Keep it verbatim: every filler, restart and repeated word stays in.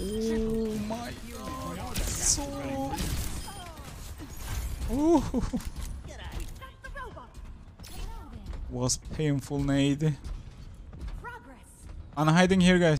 Oh my god, so... Ooh. Was painful nade. I'm hiding here, guys.